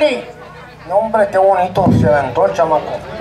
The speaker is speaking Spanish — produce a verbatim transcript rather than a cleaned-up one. Yuri. No, hombre, qué bonito. Se aventó el chamaco.